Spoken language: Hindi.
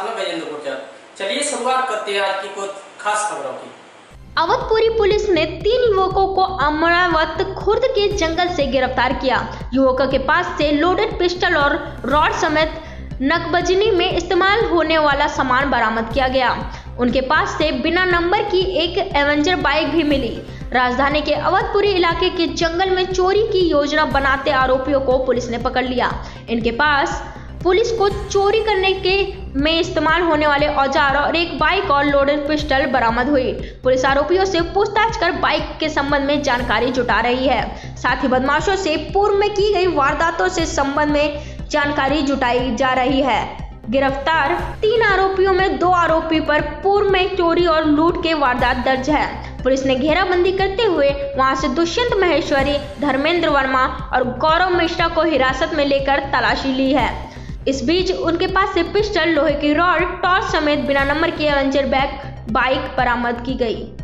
साथ में गजेंद्र गुर्जर। चलिए शुरुआत करते हैं आज की कुछ खास खबरों की। अवधपुरी पुलिस ने 3 युवकों को अमरावती खुर्द के जंगल से गिरफ्तार किया। युवकों के पास से लोडेड पिस्टल और रॉड समेत नकबजनी में इस्तेमाल होने वाला सामान बरामद किया गया। उनके पास से बिना नंबर की एक एवेंजर बाइक भी मिली। राजधानी के अवधपुरी इलाके के जंगल में चोरी की योजना बनाते आरोपियों को पुलिस ने पकड़ लिया। इनके पास पुलिस को चोरी करने के में इस्तेमाल होने वाले औजार और एक बाइक और लोडेड पिस्टल बरामद हुई। पुलिस आरोपियों से पूछताछ कर बाइक के संबंध में जानकारी जुटा रही है। साथ ही बदमाशों से पूर्व में की गई वारदातों से संबंध में जानकारी जुटाई जा रही है। गिरफ्तार 3 आरोपियों में 2 आरोपी पर पूर्व में चोरी और लूट के वारदात दर्ज है। पुलिस ने घेराबंदी करते हुए वहां से दुष्यंत महेश्वरी, धर्मेंद्र वर्मा और गौरव मिश्रा को हिरासत में लेकर तलाशी ली है। इस बीच उनके पास से पिस्टल, लोहे की रॉड, टॉर्च समेत बिना नंबर के एवेंजर बाइक बरामद की गई।